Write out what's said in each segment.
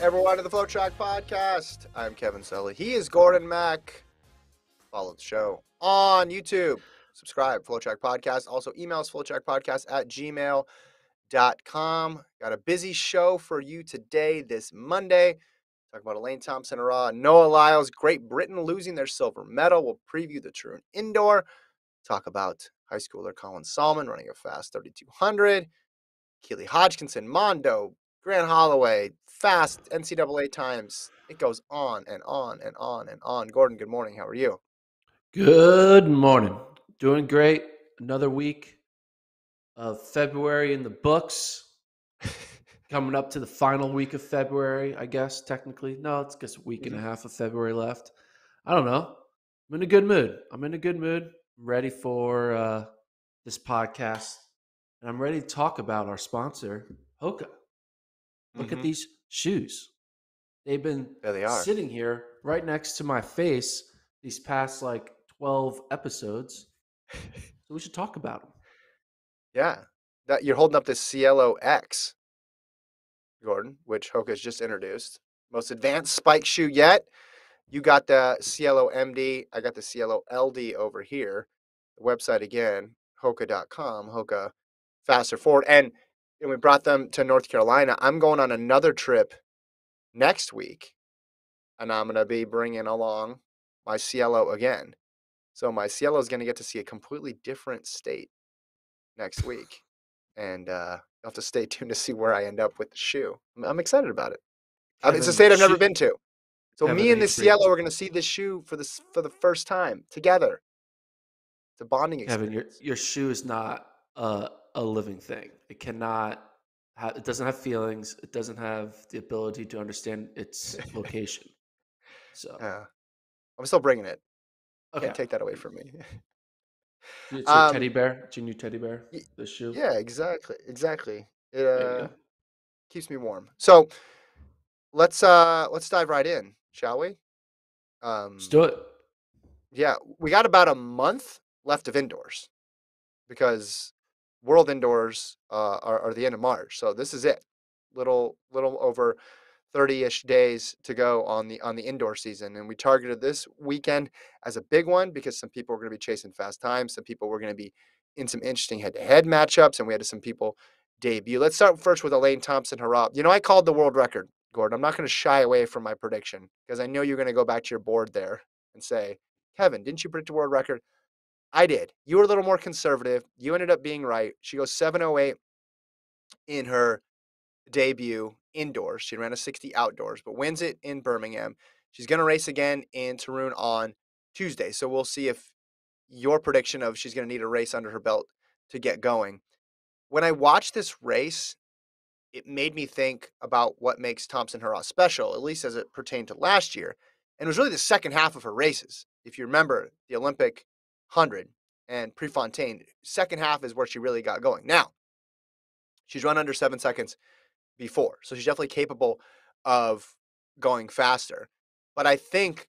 Everyone to the Float Shock Podcast. I'm Kevin Sully. He is Gordon Mack. Follow the show on YouTube. Subscribe, Float Shock Podcast. Also, email us, floatshotpodcast@gmail.com. Got a busy show for you today, this Monday. Talk about Elaine Thompson-Herah, Noah Lyles, Great Britain losing their silver medal. We'll preview the Toruń indoor. Talk about high schooler Colin Salmon running a fast 3,200. Keely Hodgkinson, Mondo, Grant Holloway, fast NCAA times. It goes on and on and on and on. Gordon, good morning. How are you? Good morning. Doing great. Another week of February in the books. Coming up to the final week of February, I guess, technically. No, it's just a week and a half of February left. I don't know. I'm in a good mood. I'm ready for this podcast. And I'm ready to talk about our sponsor, Hoka. Look at these shoes. They've been sitting here right next to my face these past like 12 episodes. So we should talk about them. Yeah. That, you're holding up this Cielo X, Gordon, which Hoka's just introduced. Most advanced spike shoe yet. You got the Cielo MD. I got the Cielo LD over here. The website again, Hoka.com. Hoka, faster forward. And we brought them to North Carolina. I'm going on another trip next week, and I'm going to be bringing along my Cielo again. So my Cielo is going to get to see a completely different state next week, and you'll have to stay tuned to see where I end up with the shoe. I'm excited about it. It's a state I've never been to. So me and the Cielo are going to see this shoe for the first time together. It's a bonding experience. Kevin, your shoe is not a living thing. It cannot have, it doesn't have feelings. It doesn't have the ability to understand its location. So I'm still bringing it. Okay. Can't take that away from me. It's your teddy bear. It's your new teddy bear. The shoe. Yeah, exactly. It keeps me warm. So let's dive right in, shall we? Let's do it. Yeah, we got about a month left of indoors because World Indoors are the end of March, so this is it. Little over 30-ish days to go on the indoor season, and we targeted this weekend as a big one because some people were going to be chasing fast times, some people were going to be in some interesting head-to-head matchups, and we had some people debut. Let's start first with Elaine Thompson-Herah. You know, I called the world record, Gordon. I'm not going to shy away from my prediction because I know you're going to go back to your board there and say, Kevin, didn't you predict a world record? I did. You were a little more conservative. You ended up being right. She goes 7:08 in her debut indoors. She ran a 60 outdoors, but wins it in Birmingham. She's going to race again in Toruń on Tuesday. So we'll see if your prediction of she's going to need a race under her belt to get going. When I watched this race, it made me think about what makes Thompson-Herah special, at least as it pertained to last year. And it was really the second half of her races. If you remember the Olympic 100 and Prefontaine, second half is where she really got going. Now, she's run under 7 seconds before, so she's definitely capable of going faster. But I think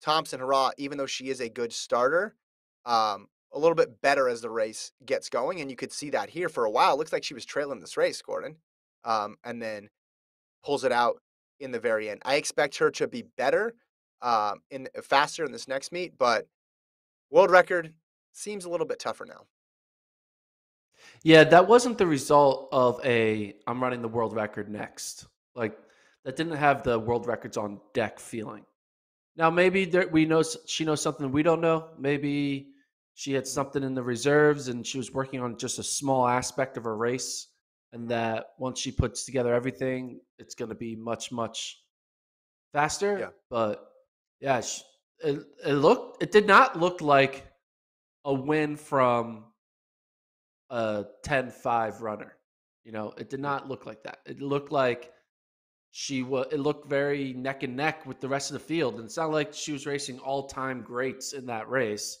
Thompson-Herah, even though she is a good starter, a little bit better as the race gets going, and you could see that here for a while. It looks like she was trailing this race, Gordon, and then pulls it out in the very end. I expect her to be better, faster in this next meet, but world record seems a little bit tougher now. Yeah, that wasn't the result of I'm running the world record next. Like, that didn't have the world records on deck feeling. Now, maybe she knows something we don't know. Maybe she had something in the reserves and she was working on just a small aspect of her race. And that once she puts together everything, it's going to be much, much faster. Yeah. But yeah, it did not look like a win from a 10-5 runner. You know, it did not look like that. It looked like it looked very neck and neck with the rest of the field. And it's not like she was racing all-time greats in that race.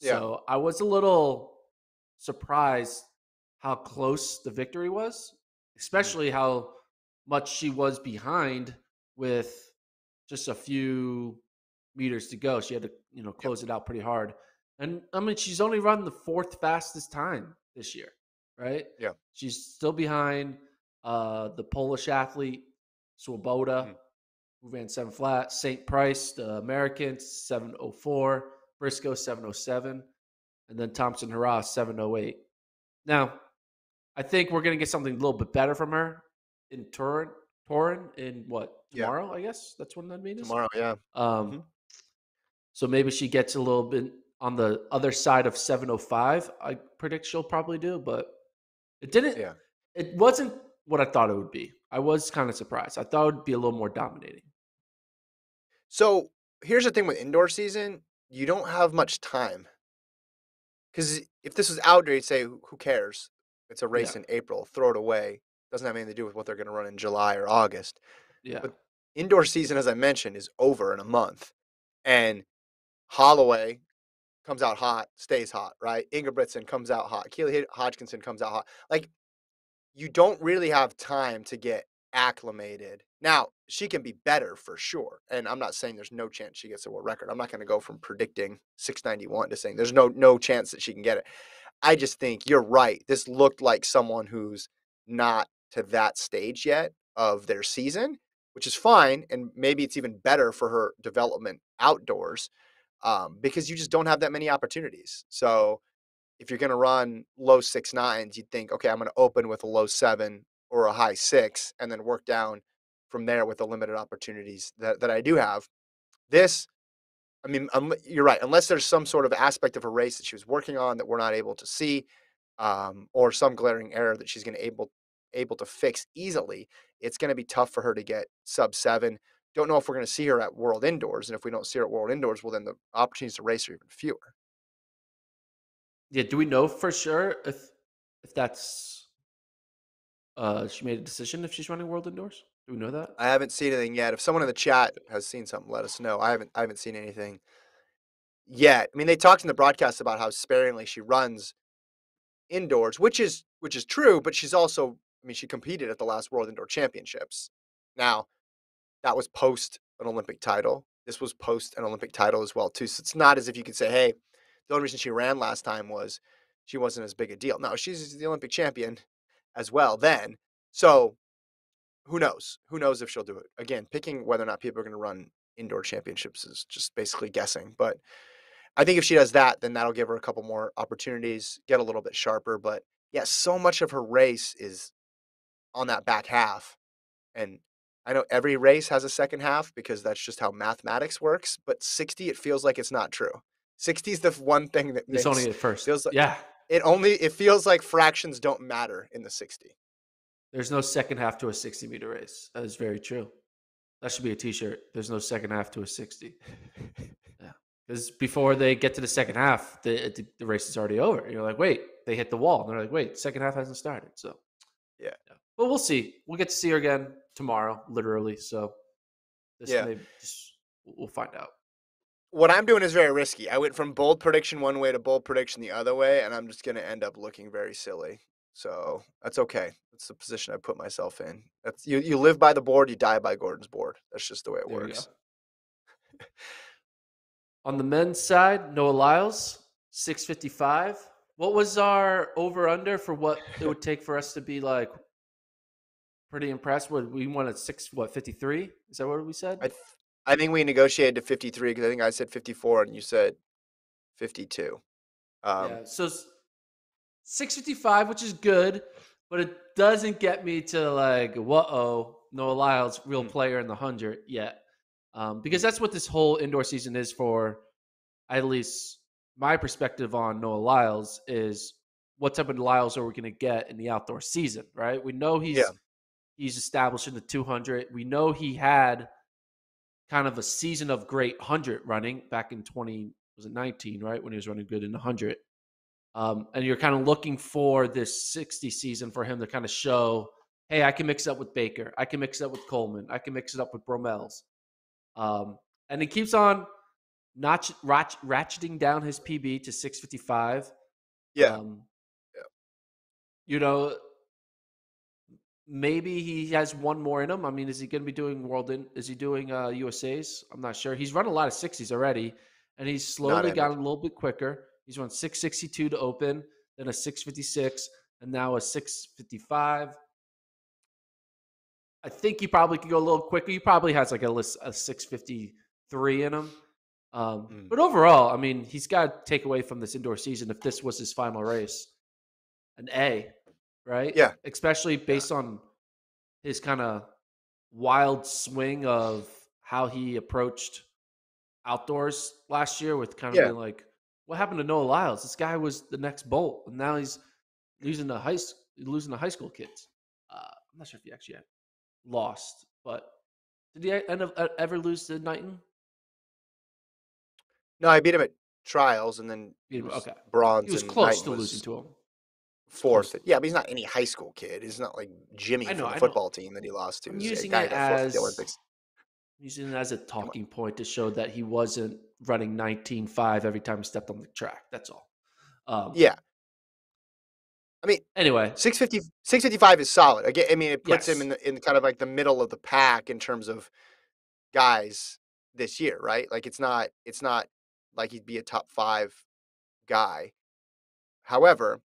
Yeah. So I was a little surprised how close the victory was, especially how much she was behind with just a few meters to go. She had to, close it out pretty hard. And I mean, she's only run the fourth fastest time this year, right? Yeah. She's still behind the Polish athlete Swoboda, who ran 7 flat. St. Price, the American, 7.04. Briscoe, 7.07. And then Thompson-Herah, 7.08. Now, I think we're going to get something a little bit better from her in Toruń in what? Tomorrow, yeah. I guess? That's when that meeting is? Tomorrow, yeah. So maybe she gets a little bit on the other side of 7.05. I predict she'll probably do, but it didn't. Yeah. It wasn't what I thought it would be. I was kind of surprised. I thought it would be a little more dominating. So here's the thing with indoor season. You don't have much time. Because if this was outdoor, you'd say, who cares? It's a race in April. Throw it away. Doesn't have anything to do with what they're going to run in July or August. Yeah. But indoor season, as I mentioned, is over in a month. And Holloway comes out hot, stays hot, right? Ingebrigtsen comes out hot. Keely Hodgkinson comes out hot. Like, you don't really have time to get acclimated. Now, she can be better for sure. And I'm not saying there's no chance she gets a world record. I'm not going to go from predicting 691 to saying there's no chance that she can get it. I just think you're right. This looked like someone who's not to that stage yet of their season, which is fine. And maybe it's even better for her development outdoors because you just don't have that many opportunities. So if you're going to run low 6.9s, you'd think, okay, I'm going to open with a low 7 or a high 6 and then work down from there with the limited opportunities that I do have. This, I mean, you're right. Unless there's some sort of aspect of a race that she was working on that we're not able to see or some glaring error that she's going to able to fix easily, it's going to be tough for her to get sub 7. Don't know if we're going to see her at World Indoors. And if we don't see her at World Indoors, well, then the opportunities to race are even fewer. Yeah, do we know for sure if that's she made a decision if she's running World Indoors? Do we know that? I haven't seen anything yet. If someone in the chat has seen something, let us know. I haven't seen anything yet. I mean, they talked in the broadcast about how sparingly she runs indoors, which is true, but she's also, I mean, she competed at the last World Indoor Championships. Now, that was post an Olympic title. This was post an Olympic title as well, too. So it's not as if you could say, hey, the only reason she ran last time was she wasn't as big a deal. No, she's the Olympic champion as well then. So who knows? Who knows if she'll do it? Again, picking whether or not people are going to run indoor championships is just basically guessing. But I think if she does that, then that'll give her a couple more opportunities, get a little bit sharper. But, yeah, so much of her race is on that back half. And I know every race has a second half because that's just how mathematics works. But 60, it feels like it's not true. 60 is the one thing that it's only at first. Feels like, yeah, it feels like fractions don't matter in the 60. There's no second half to a 60-meter race. That is very true. That should be a T-shirt. There's no second half to a 60. Yeah, because before they get to the second half, the race is already over. You're like, wait, they hit the wall, and they're like, wait, second half hasn't started. So yeah. But we'll see. We'll get to see her again tomorrow, literally. So we'll find out. What I'm doing is very risky. I went from bold prediction one way to bold prediction the other way, and I'm just going to end up looking very silly. So that's okay. That's the position I put myself in. That's you live by the board, you die by Gordon's board. That's just the way it works. On the men's side, Noah Lyles, 6.55. What was our over-under for what it would take for us to be like pretty impressed? What, we won at 53? Is that what we said? I think we negotiated to 53 because I think I said 54 and you said 52. So 6.55, which is good, but it doesn't get me to like, whoa, Noah Lyles, real player in the 100 yet. Because that's what this whole indoor season is for, at least my perspective on Noah Lyles is what type of Lyles are we going to get in the outdoor season, right? We know he's established in the 200. We know he had kind of a season of great 100 running back in 19, right? When he was running good in 100. And you're kind of looking for this 60 season for him to kind of show, hey, I can mix it up with Baker. I can mix it up with Coleman. I can mix it up with Bromells. And he keeps on ratcheting down his PB to 6.55. You know, maybe he has one more in him. I mean, is he going to be doing is he doing USA's? I'm not sure. He's run a lot of 60s already, and he's slowly gotten a little bit quicker. He's run 6.62 to open, then a 6.56, and now a 6.55. I think you probably could go a little quicker. He probably has like a 653 in him. But overall, I mean, he's got to take away from this indoor season, if this was his final race, an A, right? Yeah. Especially based on his kind of wild swing of how he approached outdoors last year with kind of being like, what happened to Noah Lyles? This guy was the next Bolt, and now he's losing to high school kids. I'm not sure if he actually lost, but did he ever lose to Knighton? No, I beat him at trials, and then bronze. He was close to losing to him. Fourth. Yeah, but he's not any high school kid. He's not like Jimmy from the football team that he lost to. I'm using it as a talking point to show that he wasn't running 19.5 every time he stepped on the track. That's all. Yeah. I mean, anyway, 655 is solid. Again, I mean, it puts him in kind of like the middle of the pack in terms of guys this year, right? Like it's not like he'd be a top five guy. However,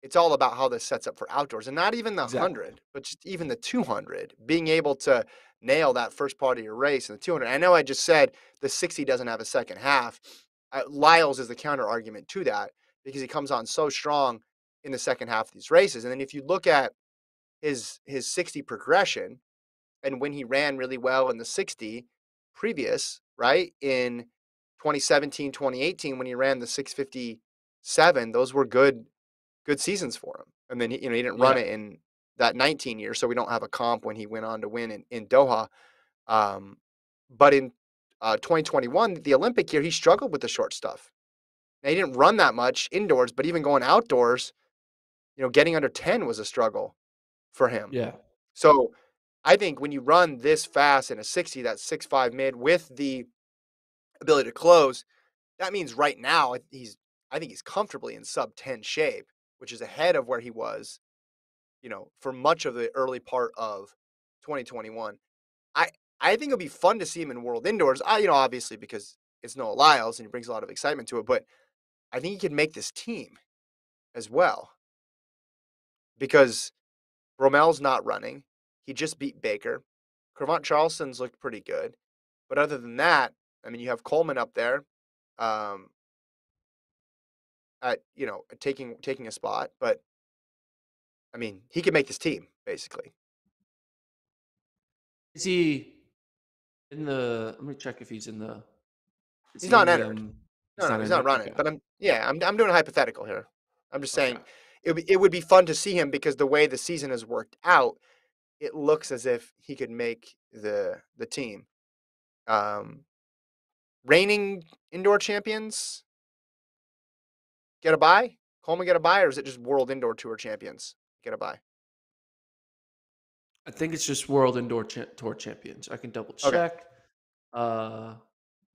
it's all about how this sets up for outdoors, and not even the 100, but just even the 200, being able to nail that first part of your race in the 200. I know I just said the 60 doesn't have a second half. Lyles is the counter argument to that, because he comes on so strong in the second half of these races. And then if you look at his 60 progression, and when he ran really well in the 60 previous, right, in 2017, 2018, when he ran the 657, those were good seasons for him. And then, he didn't run it in that 19 year. So we don't have a comp when he went on to win in Doha. But in 2021, the Olympic year, he struggled with the short stuff. Now, he didn't run that much indoors, but even going outdoors, getting under 10 was a struggle for him. Yeah. So I think when you run this fast in a 60, that 6.5 mid with the ability to close, that means right now I think he's comfortably in sub 10 shape, which is ahead of where he was, for much of the early part of 2021. I think it'll be fun to see him in World Indoors. Obviously because it's Noah Lyles and he brings a lot of excitement to it, but I think he can make this team as well, because Bromel's not running. He just beat Baker. Crevant Charleston's looked pretty good, but other than that, I mean, you have Coleman up there, taking a spot, but I mean, he could make this team basically. Is he in the? Let me check if he's in the. He's not entered. No, he's not running. Okay. But I'm doing a hypothetical here. I'm just saying it would be fun to see him, because the way the season has worked out, it looks as if he could make the team. Reigning indoor champions get a bye? Coleman get a bye, or is it just World Indoor Tour champions get a bye? I think it's just World Indoor Tour champions. I can double check. Okay.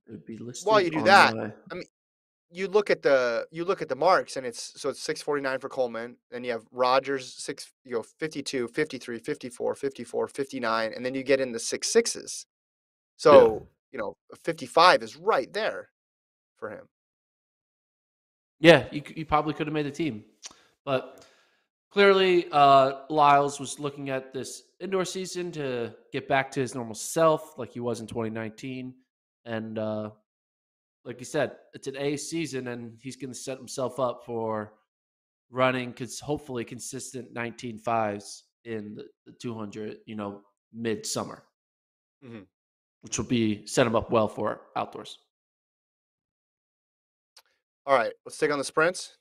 It would be listed. While you do that, I mean, you look at the marks, and it's 649 for Coleman. Then you have Rogers 52, 53, 54, 54, 59, and then you get in the 6.6s. So 55 is right there for him. Yeah, you probably could have made the team. But clearly, Lyles was looking at this indoor season to get back to his normal self like he was in 2019. And like you said, it's an A season, and he's going to set himself up for running hopefully consistent 19.5s in the 200, mid-summer, which will set him up well for outdoors. All right, let's take on the sprints.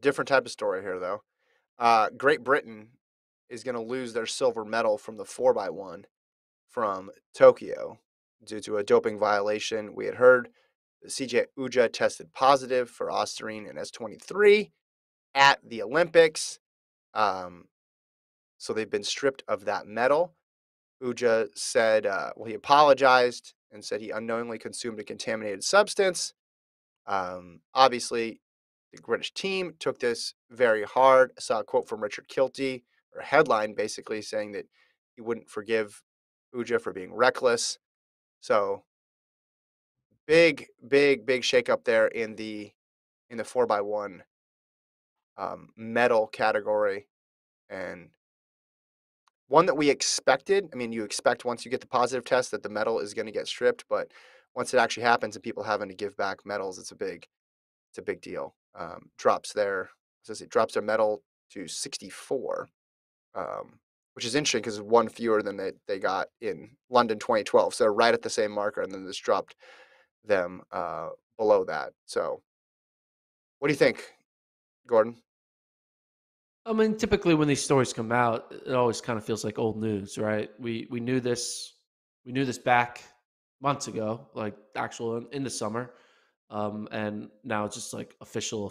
Different type of story here, though. Great Britain is going to lose their silver medal from the 4x1 from Tokyo due to a doping violation. We had heard that CJ Uja tested positive for Osterine and S23 at the Olympics. So they've been stripped of that medal. Uja said, he apologized and said he unknowingly consumed a contaminated substance. Obviously, the British team took this very hard. I saw a quote from Richard Kilty, or a headline basically, saying that he wouldn't forgive Uja for being reckless. So big shakeup there in the 4x1 medal category. And one that we expected. I mean, you expect once you get the positive test that the medal is going to get stripped, but once it actually happens and people having to give back medals, it's a big deal. Drops their, it drops their medal to 64, which is interesting because one fewer than they got in London 2012. So they're right at the same marker, and then this dropped them below that. So what do you think, Gordon? I mean, typically when these stories come out, it always kind of feels like old news, right? We knew this back months ago, like actual in the summer. And now it's just like official.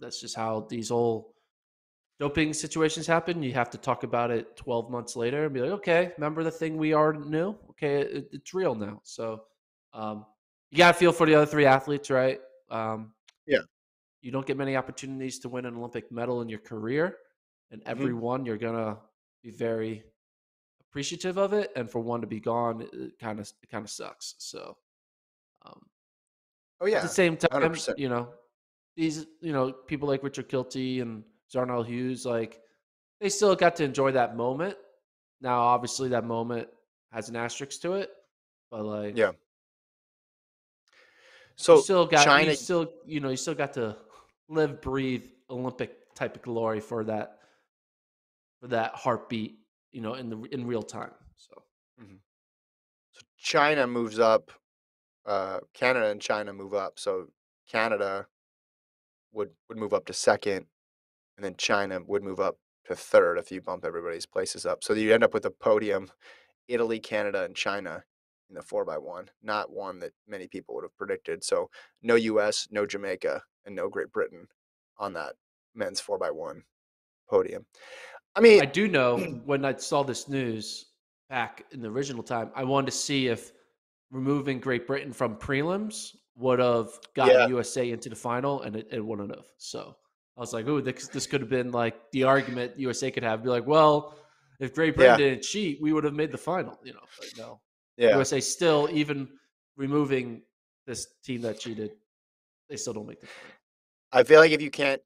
That's just how these whole doping situations happen. You have to talk about it 12 months later and be like, okay, remember the thing we already knew? Okay, it's real now. So you got to feel for the other three athletes, right? Yeah. You don't get many opportunities to win an Olympic medal in your career. And every one, you're going to be very appreciative of it. And for one to be gone, it kind of sucks. So, oh yeah. At the same time, 100%. These people like Richard Kilty and Zarnell Hughes, like they still got to enjoy that moment. Now, obviously that moment has an asterisk to it, but like, yeah. So you still got to live, breathe Olympic type of glory for that heartbeat, in real time. So, So China moves up, Canada and China move up. So Canada would move up to second, and then China would move up to third if you bump everybody's places up. So you end up with a podium, Italy, Canada, and China in the 4x1, not one that many people would have predicted. So no U.S., no Jamaica, and no Great Britain on that men's 4x1 podium. I mean, I do know when I saw this news back in the original time, I wanted to see if removing Great Britain from prelims would have gotten USA into the final, and it wouldn't have. So I was like, ooh, this could have been like the argument USA could have. Be like, well, if Great Britain didn't cheat, we would have made the final, but no. Yeah. USA still, even removing this team that cheated, they still don't make the final. I feel like if you can't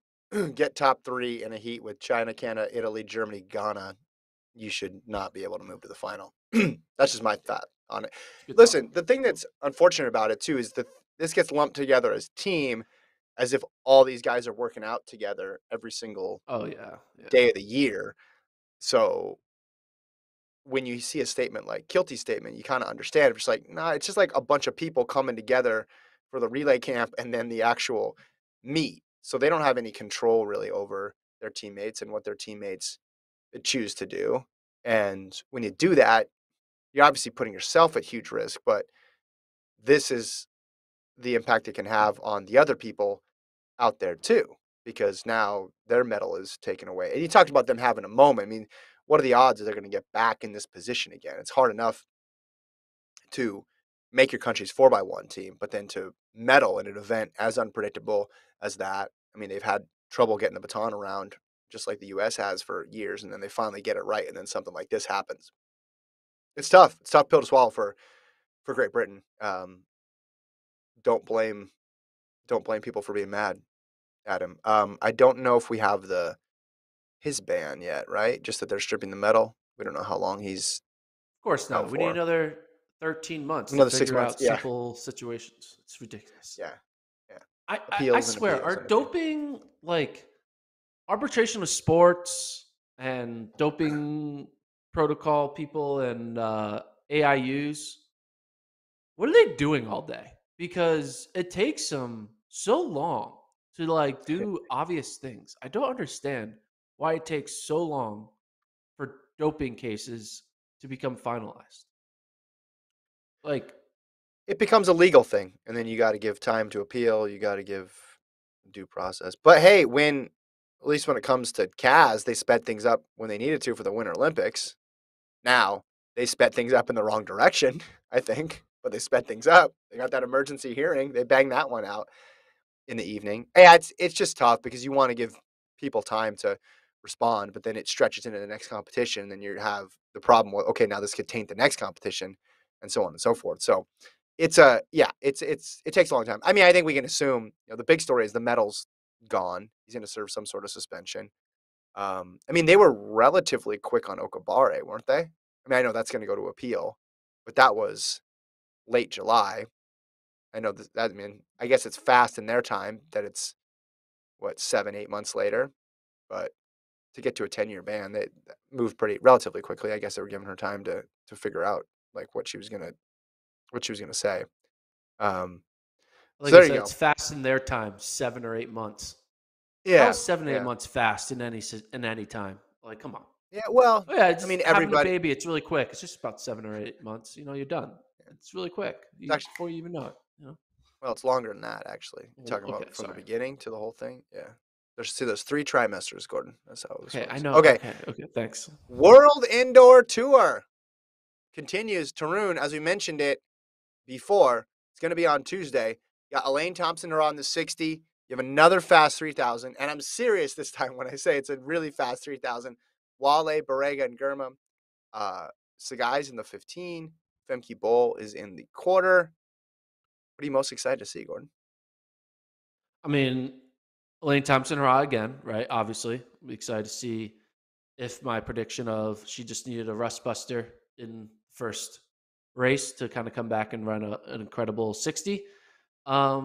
get top three in a heat with China, Canada, Italy, Germany, Ghana, you should not be able to move to the final. That's just my thought on it. Listen, the thing that's unfortunate about it too is that this gets lumped together as team, as if all these guys are working out together every single day of the year. So when you see a statement like Kilty's statement, you kind of understand. It's just like, nah, it's just like a bunch of people coming together for the relay camp and then the actual meet. So they don't have any control really over their teammates and what their teammates choose to do. And when you do that, you're obviously putting yourself at huge risk, but this is the impact it can have on the other people out there too, because now their medal is taken away. And you talked about them having a moment. I mean, what are the odds that they're going to get back in this position again? It's hard enough to make your country's 4x1 team, but then to medal in an event as unpredictable as that. I mean, they've had trouble getting the baton around just like the U.S. has for years, and then they finally get it right, and then something like this happens. It's tough. It's a tough pill to swallow for Great Britain. Don't blame people for being mad at him. I don't know if we have his ban yet, right? Just that they're stripping the medal. We don't know how long he's. Of course not. We need another 13 months. Another 6 months. Out simple situations. It's ridiculous. Yeah. I swear, our doping, like arbitration of sports and doping protocol people and AIUs. What are they doing all day? Because it takes them so long to like do obvious things. I don't understand why it takes so long for doping cases to become finalized. Like, it becomes a legal thing, and then you got to give time to appeal. You got to give due process. But hey, at least when it comes to CAS, they sped things up when they needed to for the Winter Olympics. Now they sped things up in the wrong direction, I think. But they sped things up. They got that emergency hearing. They banged that one out in the evening. Yeah, it's just tough because you want to give people time to respond, but then it stretches into the next competition. And then you have the problem with, okay, now this could taint the next competition, and so on and so forth. So it takes a long time. I mean, I think we can assume the big story is the medal's gone. He's going to serve some sort of suspension. I mean, they were relatively quick on Okabare, weren't they? I mean, I know that's going to go to appeal, but that was late July. I know that, I mean, I guess it's fast in their time that it's, what, 7-8 months later, but to get to a 10-year ban, they moved relatively quickly. I guess they were giving her time to figure out like what she was gonna say. Like so there you go. It's fast in their time, 7 or 8 months. Yeah, well, 7 or 8 months fast in any time. Like, come on. Yeah, well, oh, yeah. It's, I mean, everybody. A baby, it's really quick. It's just about 7 or 8 months. You know, you're done. It's really quick. Before you even know it. You know? Well, it's longer than that, actually. You're talking about from the beginning to the whole thing. Yeah. There's 3 trimesters, Gordon. That's how it was. Okay, I know. Okay, thanks. World Indoor Tour continues. Toruń, as we mentioned it before, it's going to be on Tuesday. You got Elaine Thompson-Herah on the 60. You have another fast 3,000. And I'm serious this time when I say it's a really fast 3,000. Wale, Barega, and Girma. Sagai's in the 15. Femke Bol is in the quarter. What are you most excited to see, Gordon? I mean, Elaine Thompson-Herah again, right? Obviously, I'm excited to see if my prediction of she just needed a rust buster in first race to kind of come back and run an incredible 60. Yeah.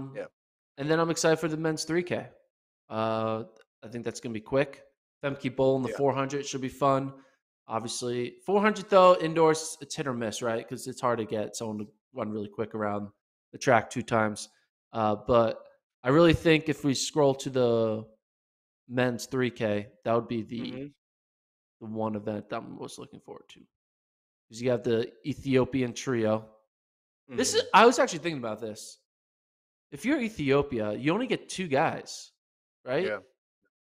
And then I'm excited for the men's 3K. I think that's going to be quick. Femke Bol in the 400 should be fun. Obviously, 400 though indoors, it's hit or miss, right? Because it's hard to get someone to run really quick around the track 2 times. But I really think if we scroll to the men's 3K, that would be the one event that I'm most looking forward to. Because you have the Ethiopian trio. Mm-hmm. I was actually thinking about this. If you're Ethiopia, you only get 2 guys, right? Yeah.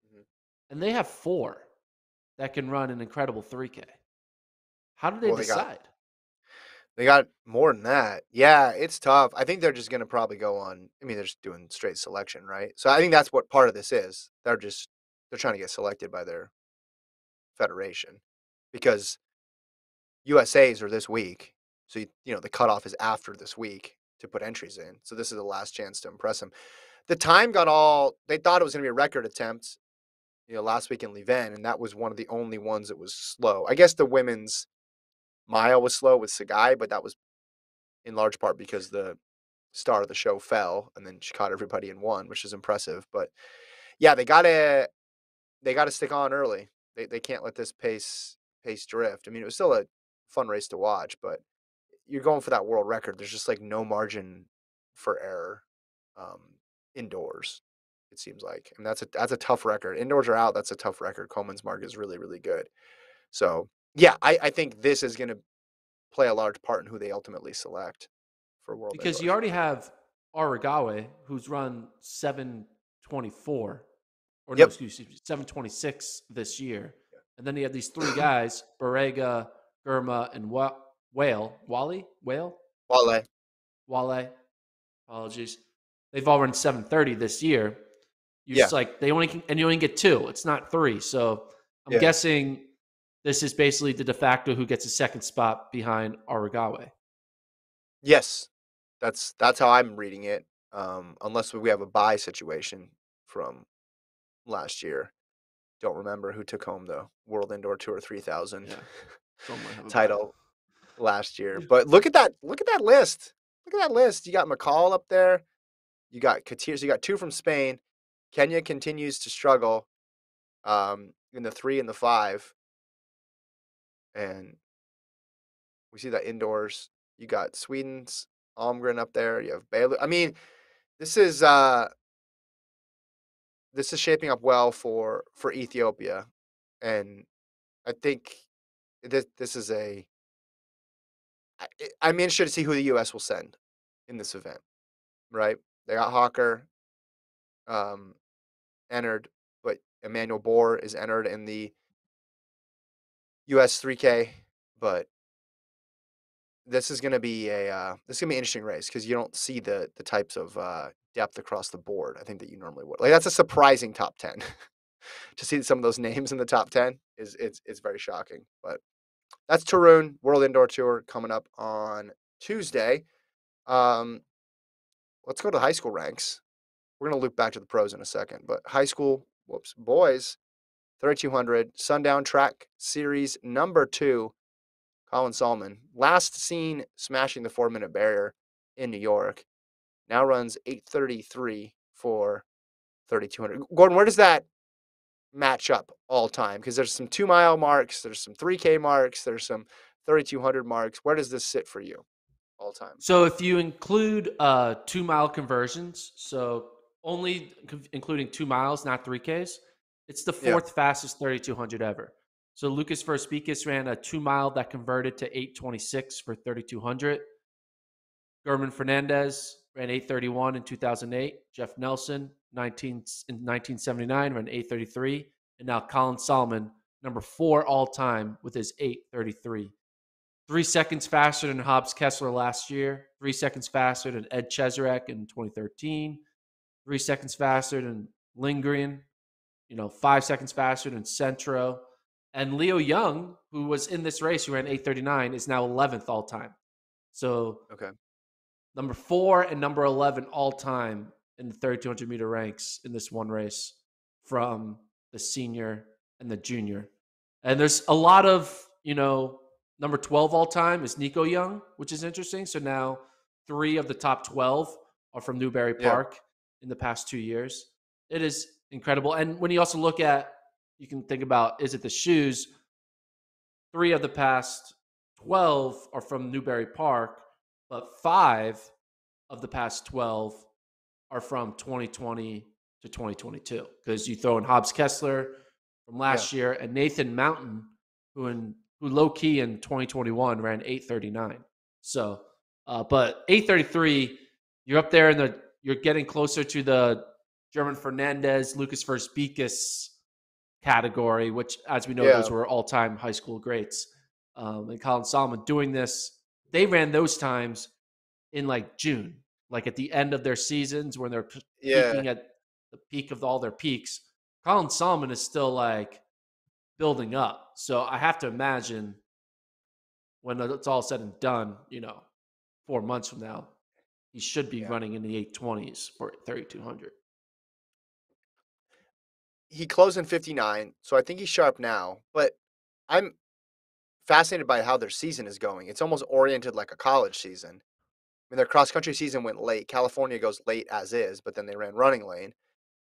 Mm-hmm. And they have 4 that can run an incredible 3K. How do they decide? They got more than that. Yeah, it's tough. I think they're just going to probably go on. I mean, they're just doing straight selection, right? So I think that's what part of this is. They're trying to get selected by their federation because USAs are this week. So, the cutoff is after this week to put entries in. So this is the last chance to impress them. The time they thought it was going to be a record attempt, last week in Leuven, and that was one of the only ones that was slow. I guess the women's mile was slow with Sagai, but that was in large part because the star of the show fell, and then she caught everybody in one, which is impressive. But yeah, they gotta stick on early. They can't let this pace drift. I mean, it was still a fun race to watch, but you're going for that world record. There's just like no margin for error indoors, it seems like. And that's a tough record. Indoors are out, that's a tough record. Coleman's mark is really, really good. So yeah, I think this is going to play a large part in who they ultimately select for World. Because you already have Aregawi, who's run 724, or no, excuse me, 726 this year. Yeah. And then you have these 3 guys, Barega, Girma, and Wale. Apologies. They've all run 730 this year. Just like, you only get 2. It's not 3. So I'm guessing this is basically the de facto who gets a second spot behind Aregawi. Yes, that's how I'm reading it. Unless we have a bye situation from last year. Don't remember who took home the World Indoor Tour 3000 title last year. But look at that list. Look at that list. You got McCall up there. You got Katir. So you got 2 from Spain. Kenya continues to struggle in the 3 and the 5. And we see that indoors. You got Sweden's Almgren up there. You have Baylor. I mean, this is shaping up well for Ethiopia, and I think this is a. I'm interested to see who the U.S. will send in this event. Right, they got Hawker entered, but Emmanuel Bohr is entered in the US 3K, but this is going to be an interesting race because you don't see the types of depth across the board. I think that you normally would. Like, that's a surprising top 10. To see some of those names in the top 10 is very shocking. But that's Toruń World Indoor Tour coming up on Tuesday. Let's go to the high school ranks. We're going to loop back to the pros in a second, but high school boys. 3200 Sundown Track Series #2, Colin Salmon. Last seen smashing the 4-minute barrier in New York. Now runs 8:33 for 3200. Gordon, where does that match up all time? Because there's some 2-mile marks, there's some 3K marks, there's some 3200 marks. Where does this sit for you all time? So if you include 2-mile conversions, so only including 2 miles, not 3Ks, it's the fourth fastest 3200 ever. So Lucas Verzbicas ran a 2-mile that converted to 8:26 for 3200. German Fernandez ran 8:31 in 2008. Jeff Nelson in 1979 ran 8:33, and now Colin Salmon, #4 all time, with his 8:33. 3 seconds faster than Hobbs Kessler last year. 3 seconds faster than Ed Cheserek in 2013. 3 seconds faster than Lindgren. 5 seconds faster than Centro. And Leo Young, who was in this race, who ran 8:39, is now 11th all time. So #4 and #11 all time in the 3200 meter ranks in this one race from the senior and the junior. And there's a lot of, #12 all time is Nico Young, which is interesting. So now 3 of the top 12 are from Newbury Park in the past 2 years. It is incredible. And when you also look at, you can think about, is it the shoes? 3 of the past 12 are from Newbury Park, but 5 of the past 12 are from 2020 to 2022. Because you throw in Hobbs Kessler from last year and Nathan Mountain, who low key in 2021 ran 8:39. So, but 8:33, you're up there in the, you're getting closer to the German Fernandez, Lucas Verzbicas category, which, as we know, those were all-time high school greats. And Colin Salmon doing this, they ran those times in like June, like at the end of their seasons when they're peaking at the peak of all their peaks. Colin Salmon is still like building up. So I have to imagine when it's all said and done, 4 months from now, he should be running in the 8:20s for 3200. He closed in 59, so I think he's sharp now. But I'm fascinated by how their season is going. It's almost oriented like a college season. I mean, their cross-country season went late. California goes late as is, but then they ran running lane.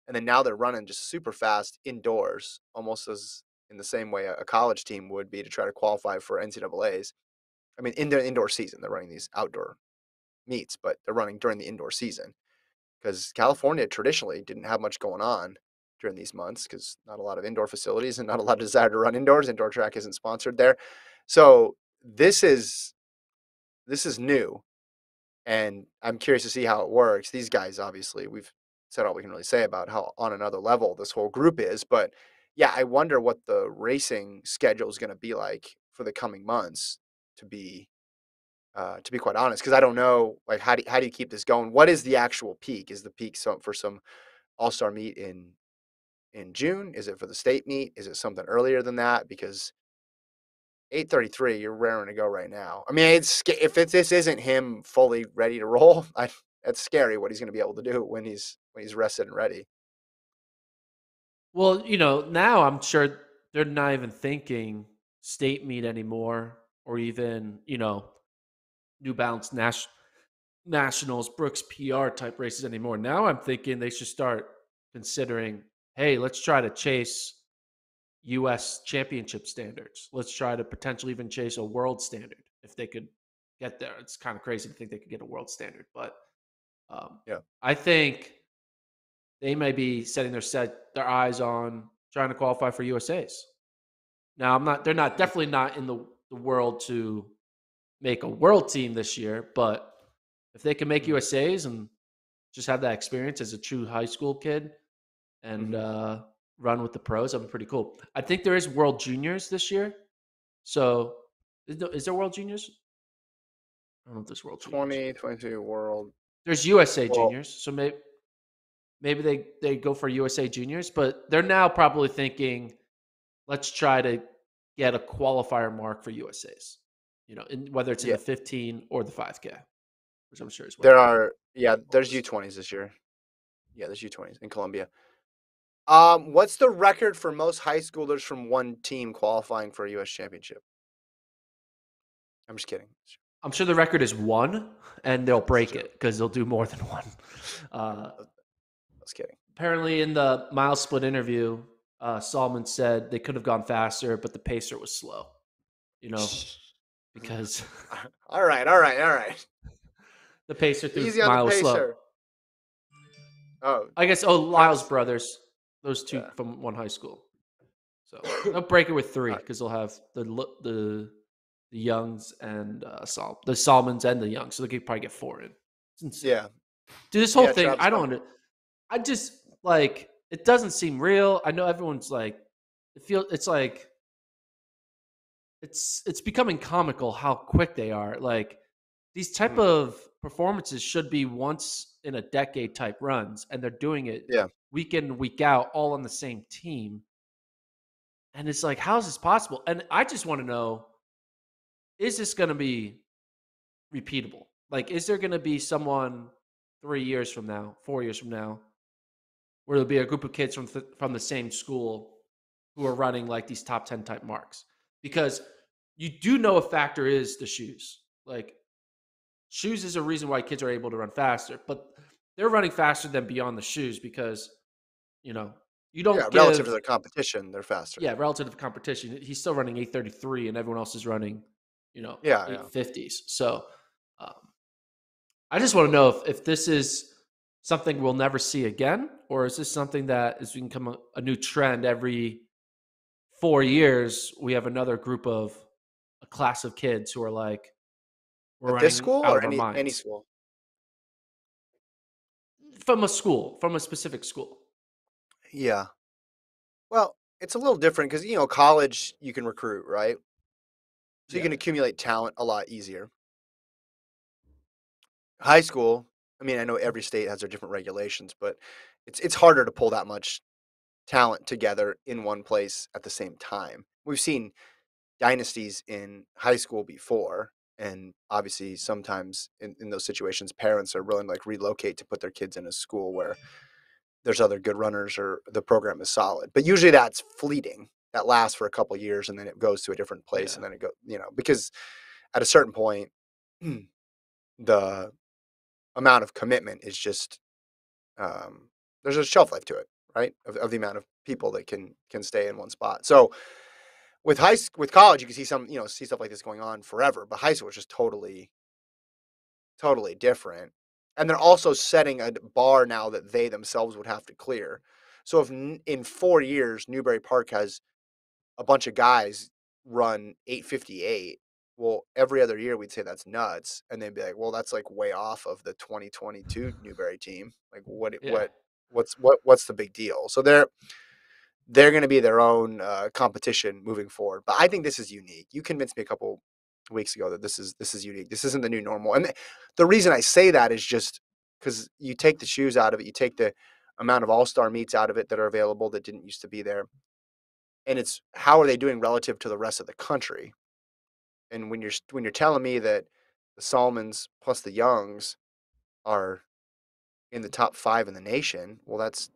And then now they're running just super fast indoors, almost as in the same way a college team would be to try to qualify for NCAAs. I mean, in their indoor season, they're running these outdoor meets, but they're running during the indoor season because California traditionally didn't have much going on during these months because not a lot of indoor facilities and not a lot of desire to run indoors. Indoor track isn't sponsored there. So this is new, and I'm curious to see how it works. These guys, obviously, we've said all we can really say about how on another level this whole group is. But yeah, I wonder what the racing schedule is going to be like for the coming months, to be quite honest, because I don't know, like, how do you keep this going? What is the actual peak? Is the peak for some all-star meet in June? Is it for the state meet? Is it something earlier than that? Because 8:33, you're raring to go right now. I mean, this isn't him fully ready to roll, that's scary what he's going to be able to do when he's rested and ready. Well, now I'm sure they're not even thinking state meet anymore, or even, New Balance Nationals, Brooks PR type races anymore. Now I'm thinking they should start considering, hey, let's try to chase U.S. championship standards. Let's try to potentially even chase a world standard if they could get there. It's kind of crazy to think they could get a world standard, but I think they may be setting their eyes on trying to qualify for USAs. Now, they're not definitely not in the world to make a world team this year, but if they can make USAs and just have that experience as a true high school kid, and run with the pros, that'd be pretty cool. I think there is World Juniors this year. So is there World Juniors? I don't know if there's World Juniors. 2022 World. There's USA Juniors. So maybe they go for USA Juniors, but they're now probably thinking, let's try to get a qualifier mark for USAs, whether it's in the 15 or the 5K, which I'm sure is what there's U20s this year. Yeah, there's U20s in Colombia. What's the record for most high schoolers from one team qualifying for a U.S. championship? I'm just kidding. I'm sure the record is one, and they'll break it because they'll do more than one. Just kidding. Apparently, in the mile split interview, Salmon said they could have gone faster, but the pacer was slow. You know, because all right. The pacer threw the mile slow. Oh, I guess. Oh, Lyles brothers, those two from one high school. So they'll break it with three because they'll have the Youngs and the Salmons and the Youngs, so they could probably get four in. Yeah, dude, this whole thing, I don't. I just like it doesn't seem real. I know everyone's like, it feels it's becoming comical how quick they are. Like these type of performances should be once in a decade type runs, and they're doing it week in, week out, all on the same team. And it's like, how is this possible? And I just want to know, is this going to be repeatable? Like, is there going to be someone 3 years from now, 4 years from now, where there'll be a group of kids from the same school who are running like these top 10 type marks? Because you do know a factor is the shoes. Like, shoes is a reason why kids are able to run faster, but they're running faster than beyond the shoes because, you know, you don't give, relative to the competition, they're faster. Yeah, relative to the competition. He's still running 8:33 and everyone else is running, you know, 8:50s. Yeah. So I just want to know if this is something we'll never see again, or is this something that is become a new trend every 4 years? We have another group of a class of kids who are like, at this school or any school? From a specific school. Yeah. Well, it's a little different because, you know, college, you can recruit, right? So you can accumulate talent a lot easier. High school, I mean, I know every state has their different regulations, but it's harder to pull that much talent together in one place at the same time. We've seen dynasties in high school before. And obviously, sometimes in those situations, parents are willing to like relocate to put their kids in a school where there's other good runners or the program is solid. But usually that's fleeting. That lasts for a couple of years and then it goes to a different place and then it goes, you know, because at a certain point, the amount of commitment is just, there's a shelf life to it, right? Of the amount of people that can stay in one spot. So with college, you can see see stuff like this going on forever. But high school is just totally different, and they're also setting a bar now that they themselves would have to clear. So if in 4 years Newbury Park has a bunch of guys run 8:58, well, every other year we'd say that's nuts, and they'd be like, well, that's like way off of the 2022 Newbury team. Like what's the big deal? So they're going to be their own competition moving forward. But I think this is unique. You convinced me a couple weeks ago that this is unique. This isn't the new normal. And the reason I say that is just because you take the shoes out of it. You take the amount of all-star meets out of it that are available that didn't used to be there. And it's how are they doing relative to the rest of the country? And when you're telling me that the Salmons plus the Youngs are in the top 5 in the nation, well, that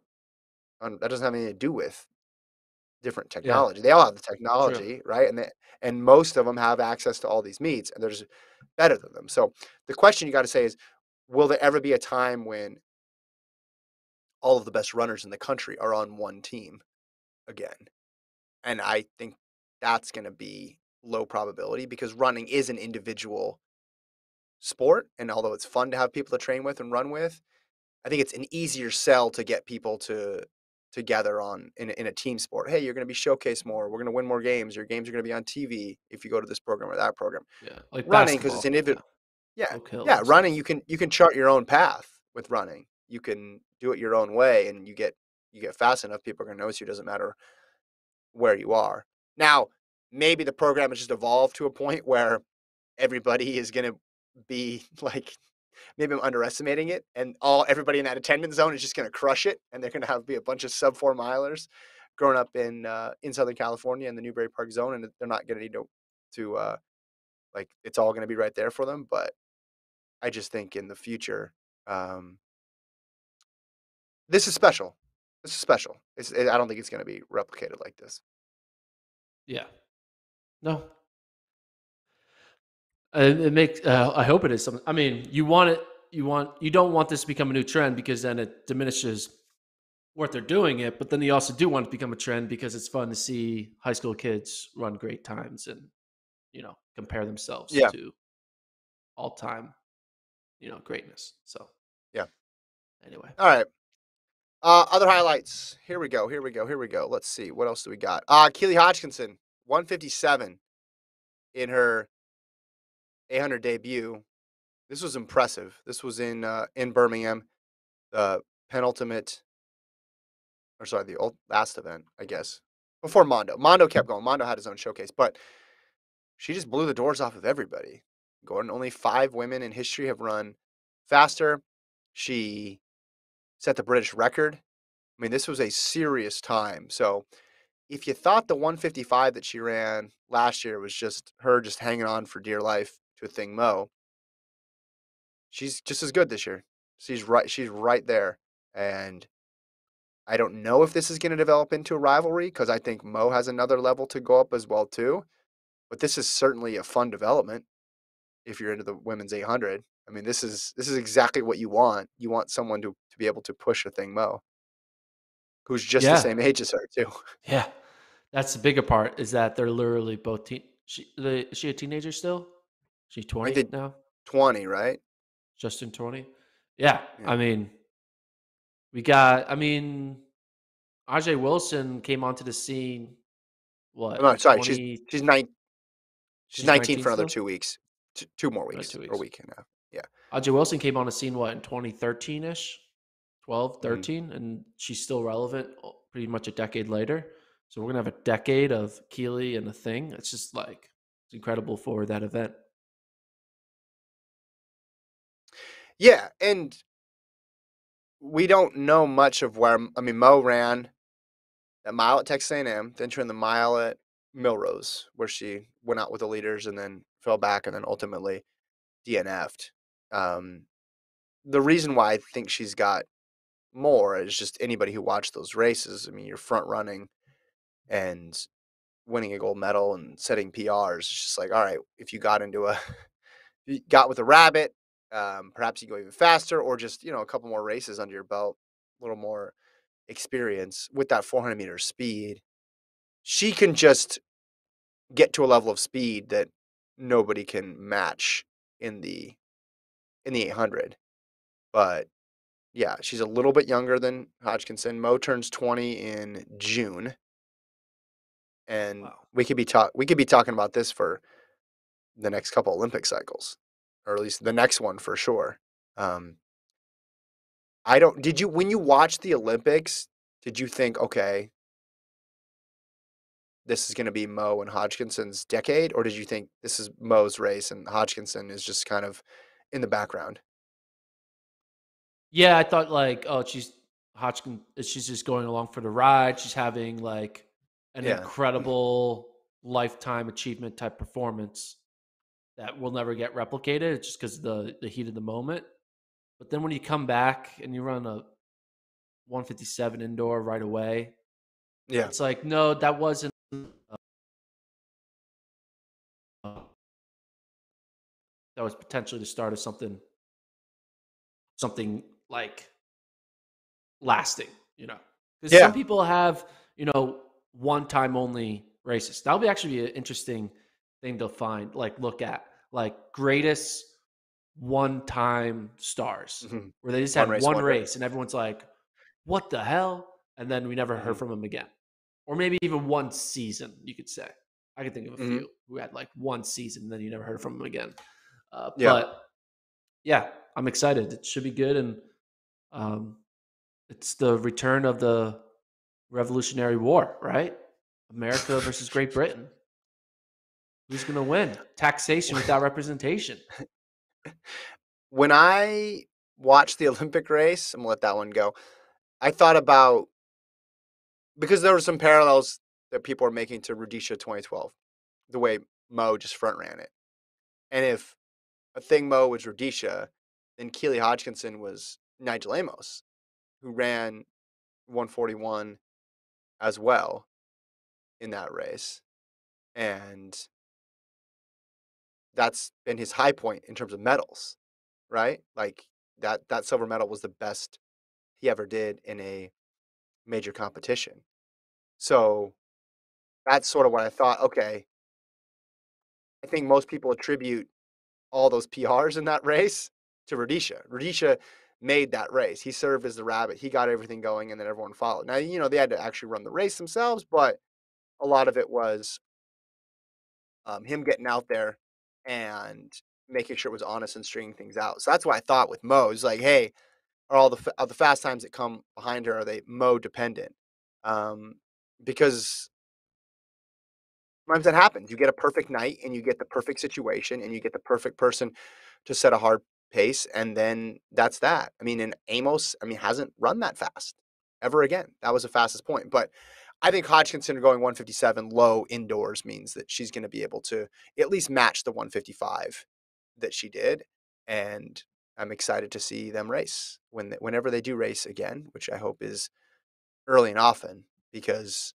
doesn't have anything to do with different technology. They all have the technology, right? And most of them have access to all these meets, and they're just better than them. So the question you got to say is, will there ever be a time when all of the best runners in the country are on one team again? And I think that's going to be low probability because running is an individual sport, and although it's fun to have people to train with and run with, I think it's an easier sell to get people together in a team sport. Hey, you're going to be showcased more. We're going to win more games. Your games are going to be on TV if you go to this program or that program. Yeah, like running because it's individual. Yeah, yeah. Running, you can chart your own path with running. You can do it your own way, and you get fast enough, people are going to notice you. It doesn't matter where you are. Now, maybe the program has just evolved to a point where everybody is going to be like. Maybe I'm underestimating it, and everybody in that attendance zone is just going to crush it, and they're going to be a bunch of sub-4 milers growing up in Southern California in the Newbury Park zone, and they're not going to need to like it's all going to be right there for them. But I just think in the future, this is special. It's special. I don't think it's going to be replicated like this. Yeah. No. It makes. I hope it is something. I mean, you want it. You don't want this to become a new trend, because then it diminishes what they're doing it. But then you also do want it to become a trend because it's fun to see high school kids run great times and, you know, compare themselves to all time, you know, greatness. So yeah. Anyway. All right. Other highlights. Here we go. Let's see. What else do we got? Keely Hodgkinson, 157 in her 800 debut. This was impressive. This was in Birmingham, the last event, I guess, before Mondo. Mondo kept going. Mondo had his own showcase, but she just blew the doors off of everybody. Gordon, only 5 women in history have run faster. She set the British record. I mean, this was a serious time. So if you thought the 155 that she ran last year was just her just hanging on for dear life to Athing Mu, she's just as good this year. She's right there. And I don't know if this is going to develop into a rivalry, because I think Mu has another level to go up as well too. But this is certainly a fun development if you're into the women's 800. I mean, this is exactly what you want. You want someone to be able to push Athing Mu, who's just the same age as her too. Yeah, that's the bigger part, is that they're literally both teen. Is she a teenager still? She 20 now. 20, right? Justin 20. Yeah. I mean, Ajeé Wilson came onto the scene. What? No, sorry, 20, she's 19. She's 19 for another 2 weeks. Two more weeks. 2 weeks. Or a week and a half. Yeah. Ajeé Wilson came on the scene, in 2013-ish? 12, 13? Mm-hmm. And she's still relevant pretty much a decade later. So we're going to have a decade of Keely and Athing. It's just like, it's incredible for that event. Yeah, and we don't know much of where, Mu ran that mile at Texas A&M, then she ran the mile at Millrose, where she went out with the leaders and then fell back and then ultimately DNF'd. The reason why I think she's got more is just anybody who watched those races. I mean, you're front running and winning a gold medal and setting PRs. It's just like, all right, if you got with a rabbit, perhaps you go even faster, or just, a couple more races under your belt, a little more experience with that 400-meter speed. She can just get to a level of speed that nobody can match in the 800. But yeah, she's a little bit younger than Hodgkinson. Mu turns 20 in June, and we could be talking about this for the next couple Olympic cycles, or at least the next one for sure. When you watched the Olympics, did you think, okay, this is going to be Mu and Hodgkinson's decade, or did you think this is Mu's race and Hodgkinson is just kind of in the background? Yeah, I thought like, oh, she's just going along for the ride. She's having like an incredible lifetime achievement type performance that will never get replicated. It's just because of the heat of the moment. But then when you come back and you run a 157 indoor right away, it's like, no, that wasn't. That was potentially the start of something like lasting, because some people have, one time only races. That'll be actually an interesting thing to look at, like greatest one time stars, mm-hmm. where they just had one race and everyone's like, what the hell? And then we never heard from them again. Or maybe even one season, you could say. I could think of a few who had like one season, and then you never heard from them again. But yeah, I'm excited. It should be good. And it's the return of the Revolutionary War, right? America versus Great Britain. Who's going to win? Taxation without representation. When I watched the Olympic race, I'm going to let that one go. I thought about, because there were some parallels that people are making to Rhodesia 2012, the way Mu just front ran it. And if Athing Mu was Rhodesia, then Keely Hodgkinson was Nigel Amos, who ran 141 as well in that race. And that's been his high point in terms of medals, right? Like that silver medal was the best he ever did in a major competition. So that's sort of what I thought. Okay, I think most people attribute all those PRs in that race to Rhodesia. Rhodesia made that race. He served as the rabbit. He got everything going, and then everyone followed. Now, you know, they had to actually run the race themselves, but a lot of it was him getting out there and making sure it was honest and stringing things out. So that's what I thought with Mo. It's like, hey, are all the fast times that come behind her, are they Mo dependent? Because sometimes that happens. You get a perfect night, and you get the perfect situation, and you get the perfect person to set a hard pace, and then that's that. I mean, and Amos, I mean, hasn't run that fast ever again. That was the fastest point. But I think Hodgkinson going 157 low indoors means that she's going to be able to at least match the 155 that she did. And I'm excited to see them race whenever they do race again, which I hope is early and often, because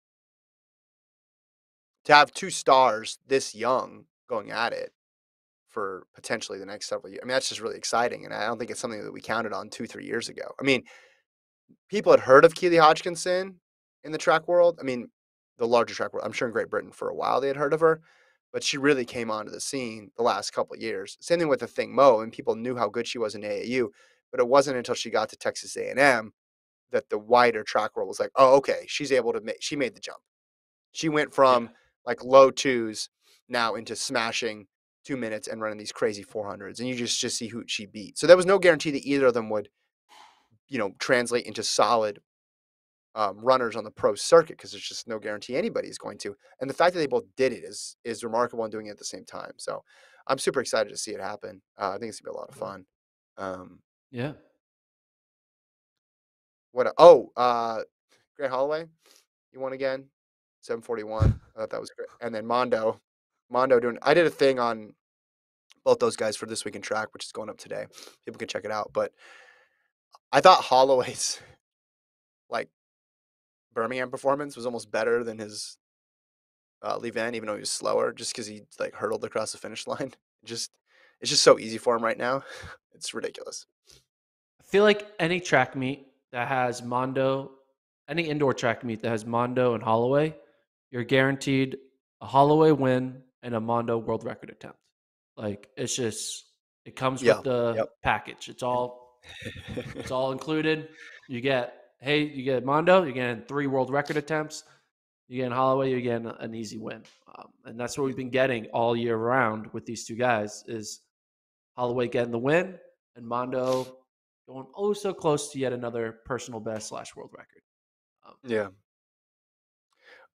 to have two stars this young going at it for potentially the next several years, I mean, that's just really exciting. And I don't think it's something that we counted on 2-3 years ago. I mean, people had heard of Keely Hodgkinson in the track world. I mean, the larger track world. I'm sure in Great Britain for a while they had heard of her, but she really came onto the scene the last couple of years. Same thing with Athing Mu, and people knew how good she was in AAU, but it wasn't until she got to Texas A&M that the wider track world was like, oh, okay, she's able to make, she made the jump. She went from like low twos now into smashing 2 minutes and running these crazy 400s, and you just see who she beat. So there was no guarantee that either of them would, you know, translate into solid runners on the pro circuit, because there's just no guarantee anybody is going to. And the fact that they both did it is remarkable, and doing it at the same time. So I'm super excited to see it happen. I think it's gonna be a lot of fun. Yeah. What? Oh, Grant Holloway, you won again, 741. I thought that was great. And then Mondo doing, I did a thing on both those guys for This Week in Track, which is going up today. People can check it out. But I thought Holloway's like Birmingham performance was almost better than his Leven, even though he was slower, just because he like hurtled across the finish line. It's just so easy for him right now. It's ridiculous. I feel like any track meet that has Mondo, any indoor track meet that has Mondo and Holloway, you're guaranteed a Holloway win and a Mondo world record attempt. Like, it's just, it comes with the package. It's all, it's all included. You get, hey, you get Mondo, you're getting 3 world record attempts. You're getting Holloway, you're getting an easy win. And that's what we've been getting all year round with these two guys, is Holloway getting the win and Mondo going oh so close to yet another personal best / world record. Yeah.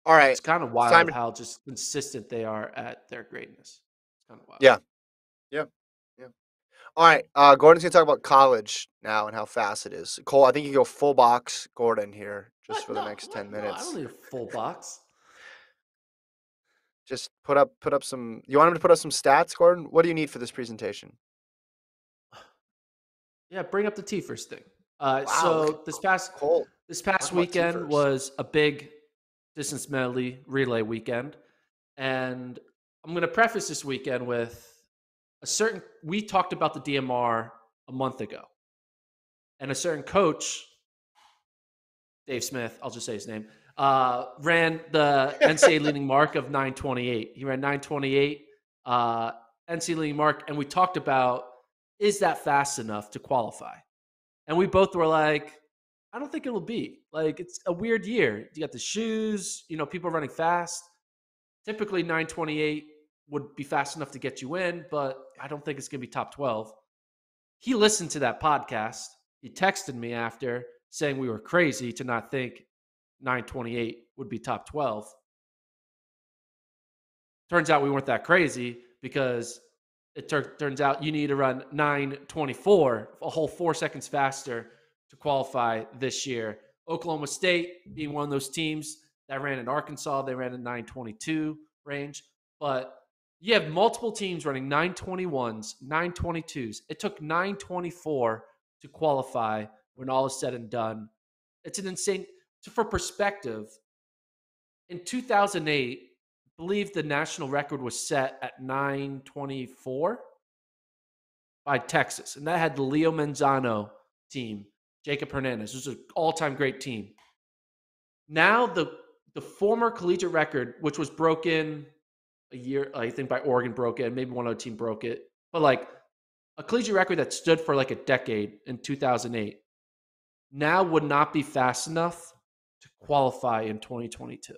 All right. It's kind of wild how just consistent they are at their greatness. It's kind of wild. Yeah. All right. Gordon's going to talk about college now and how fast it is. Cole, I think you go full box Gordon here just for the next 10 minutes. No, I don't need a full box. Just put up some, you want him to put up some stats, Gordon? What do you need for this presentation? Yeah, bring up the T-first thing. So this past weekend was a big distance medley relay weekend. And I'm going to preface this weekend with we talked about the DMR a month ago, and a certain coach, Dave Smith, I'll just say his name, ran the NCAA leading mark of 9:28. He ran 9:28 NCAA leading mark. And we talked about, is that fast enough to qualify? And we both were like, I don't think it will be. Like, it's a weird year. You got the shoes, you know, people running fast. Typically 9:28 would be fast enough to get you in, but I don't think it's going to be top 12. He listened to that podcast. He texted me after saying we were crazy to not think 9:28 would be top 12. Turns out we weren't that crazy, because it turns out you need to run 9:24, a whole 4 seconds faster, to qualify this year. Oklahoma State being one of those teams that ran in Arkansas, they ran in 9:22 range, but you have multiple teams running 9:21s, 9:22s. It took 9:24 to qualify when all is said and done. It's an insane. for perspective, in 2008, I believe the national record was set at 924 by Texas. And that had the Leo Manzano team, Jacob Hernandez. It was an all-time great team. Now the former collegiate record, which was broken a year, I think by Oregon broke it, maybe one other team broke it. But like a collegiate record that stood for like a decade in 2008 now would not be fast enough to qualify in 2022.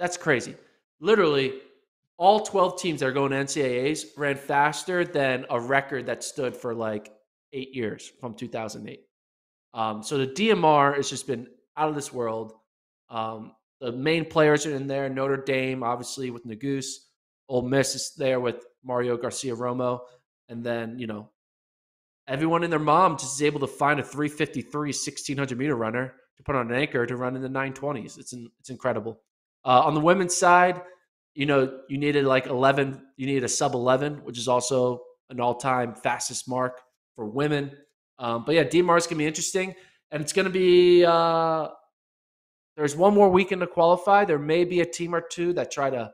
That's crazy. Literally, all 12 teams that are going to NCAAs ran faster than a record that stood for like 8 years from 2008. So the DMR has just been out of this world. The main players are in there. Notre Dame, obviously, with Neguse. Ole Miss is there with Mario Garcia-Romo. And then, you know, everyone and their mom just is able to find a 353 1,600-meter runner to put on an anchor to run in the 920s. It's incredible. On the women's side, you know, you needed like 11. You needed a sub-11, which is also an all-time fastest mark for women. But yeah, DMR is going to be interesting. And it's going to be there's one more weekend to qualify. There may be a team or two that try to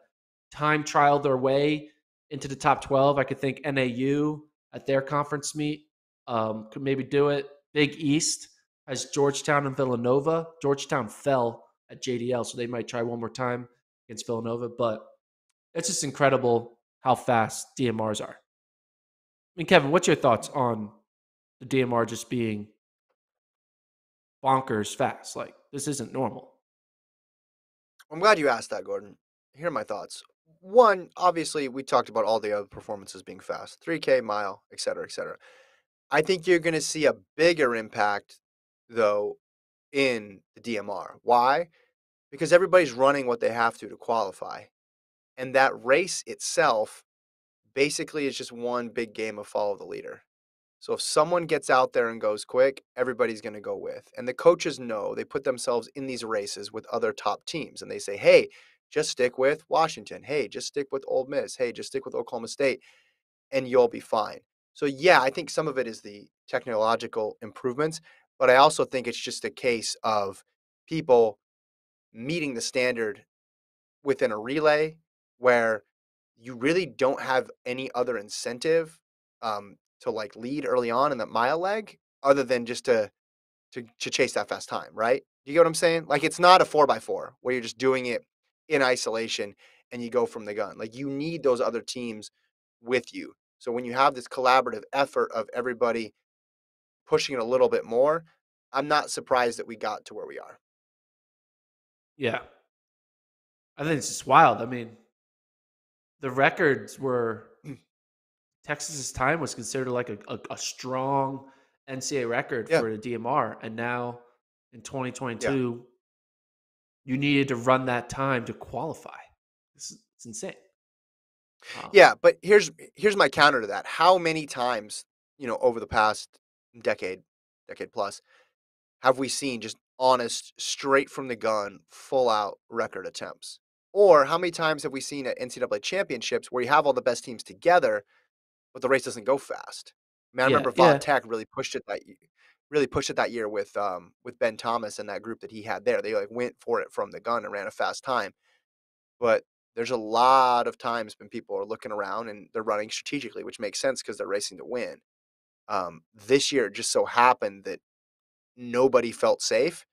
time trial their way into the top 12. I could think NAU at their conference meet could maybe do it. Big East has Georgetown and Villanova. Georgetown fell at JDL, so they might try one more time against Villanova. But it's just incredible how fast DMRs are. I mean, Kevin, what's your thoughts on the DMR just being bonkers fast? Like, this isn't normal. I'm glad you asked that, Gordon. Here are my thoughts. One, obviously, we talked about all the other performances being fast. 3K, mile, et cetera, et cetera. I think you're going to see a bigger impact, though, in the DMR. Why? Because everybody's running what they have to qualify. And that race itself basically is just one big game of follow the leader. So if someone gets out there and goes quick, everybody's going to go with. And the coaches know, they put themselves in these races with other top teams. And they say, hey, just stick with Washington. Hey, just stick with Ole Miss. Hey, just stick with Oklahoma State, and you'll be fine. So, yeah, I think some of it is the technological improvements, but I also think it's just a case of people meeting the standard within a relay where you really don't have any other incentive to like lead early on in that mile leg, other than just to chase that fast time, right? You get what I'm saying? Like, it's not a 4x4 where you're just doing it in isolation and you go from the gun. Like, you need those other teams with you. So when you have this collaborative effort of everybody pushing it a little bit more, I'm not surprised that we got to where we are. Yeah. I think it's just wild. I mean, the records were Texas's time was considered like a strong NCAA record for the DMR. And now in 2022, you needed to run that time to qualify. It's insane. Yeah, but here's my counter to that. How many times, you know, over the past decade plus, have we seen just honest, straight from the gun, full-out record attempts? Or how many times have we seen at NCAA championships where you have all the best teams together, but the race doesn't go fast? Man, I remember Von Tech really pushed it that year with Ben Thomas and that group that he had there. They like went for it from the gun and ran a fast time. But there's a lot of times when people are looking around and they're running strategically, which makes sense because they're racing to win. This year, it just so happened that nobody felt safe.